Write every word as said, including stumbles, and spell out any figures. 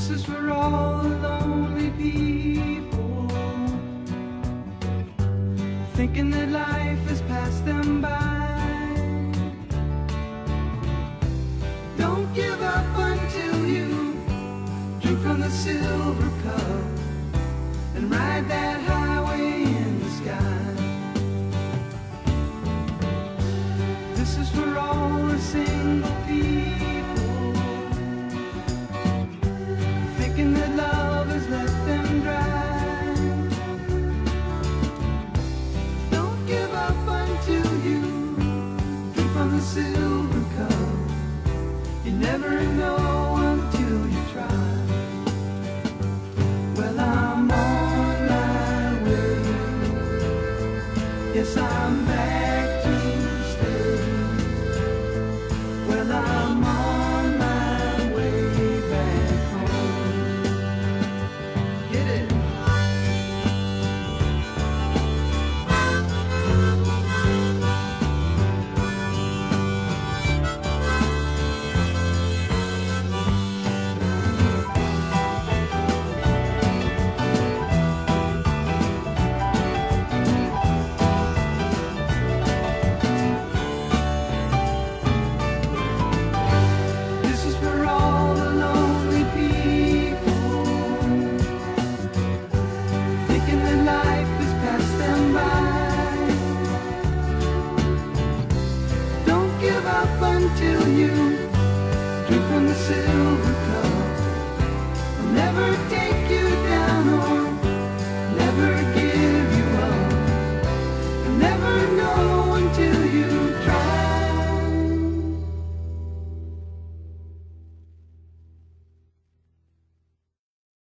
This is for all the lonely people, thinking that life has passed them by. Don't give up until you drink from the silver cup and ride that highway in the sky. This is for all the single people, that love has left them dry. Don't give up until you drink from the silver cup. You never know until you try. Well, I'm on my way. Yes, I'm back to stay. Well, I'm on. Until you drink from the silver cup, never take